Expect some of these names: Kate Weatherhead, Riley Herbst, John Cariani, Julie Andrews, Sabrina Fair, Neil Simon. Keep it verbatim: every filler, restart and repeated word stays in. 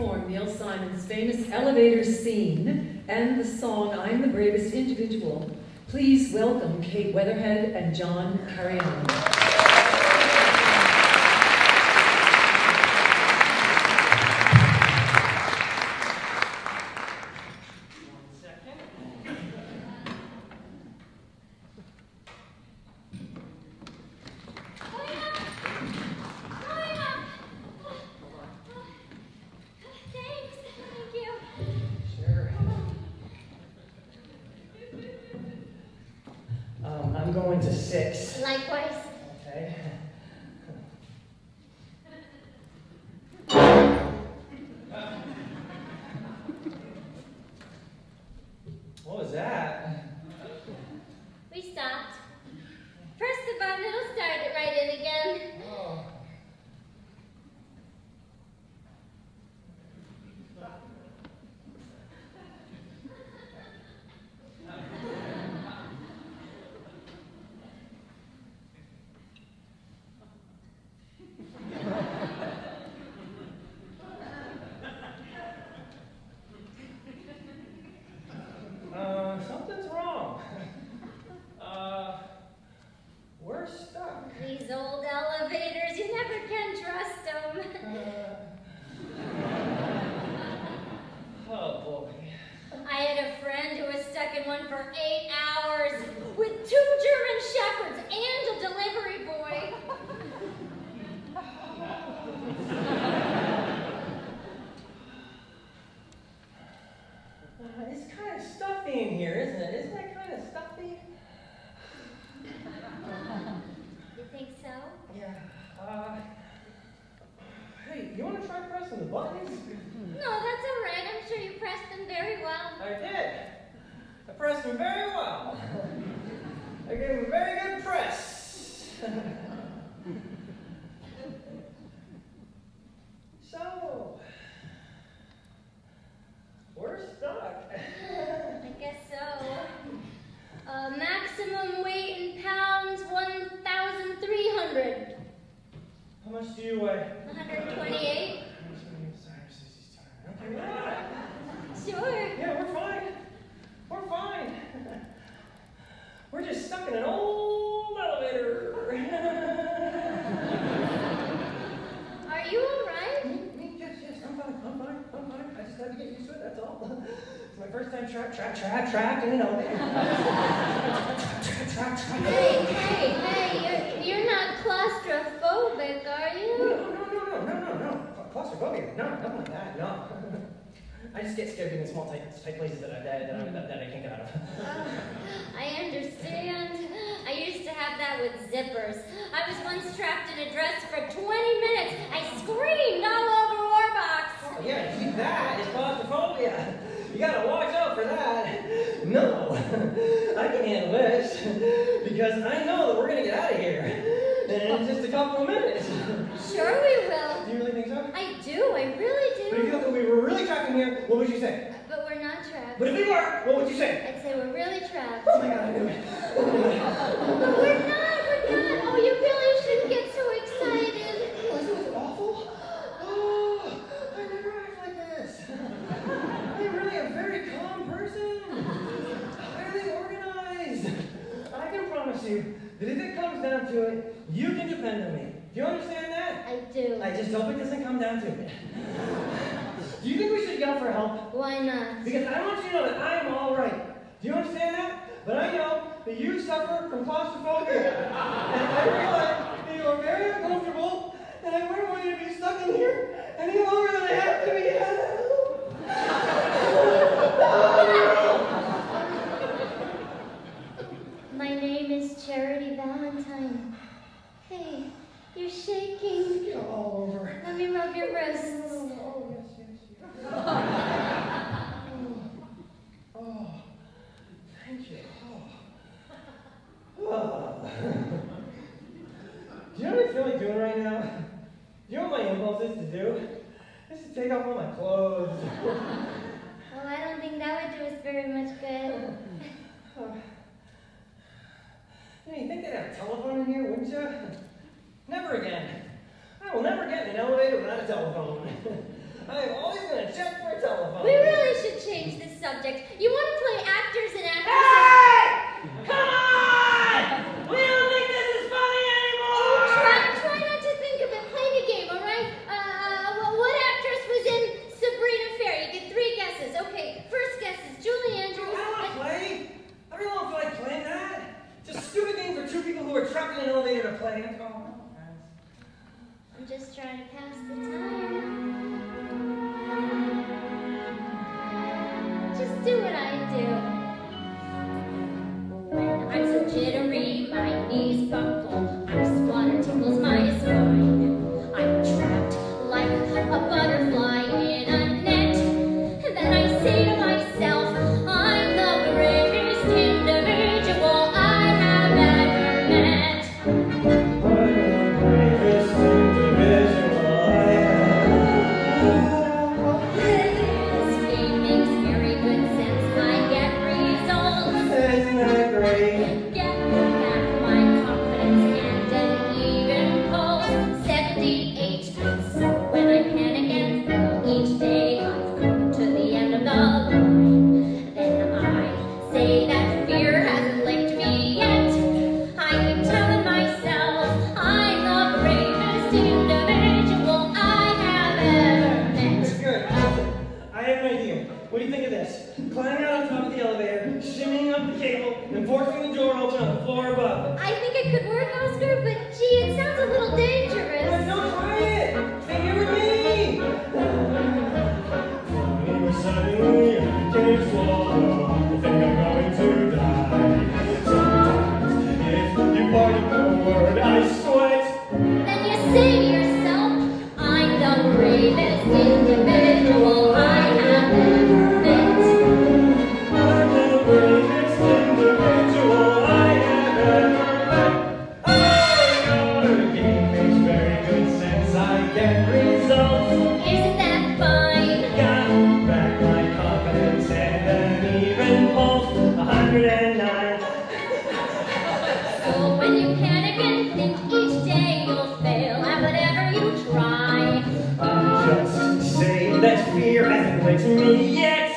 perform Neil Simon's famous elevator scene and the song I'm the Bravest Individual, please welcome Kate Weatherhead and John Cariani. Never again. I will never get in an elevator without a telephone. I'm always going to check for a telephone. We really should change this subject. You want to play actors and actresses? Hey! Come on! We don't think this is funny anymore! Try, try not to think of it. Play the game, all right? Uh, well, what actress was in Sabrina Fair? You get three guesses. Okay, first guess is Julie Andrews. I don't want to play. I really don't feel like playing that. It's a stupid game for two people who are trapped in an elevator to play. I'm calling. I'm just trying to pass the time. Just do what I do. When I'm so jittery, my knees buckle. My splatter tickles my spine. I'm trapped like a butterfly in a net. Then I say to myself, I'm the greatest individual I have ever met. I'm the greatest individual. That's fear hasn't licked me yet.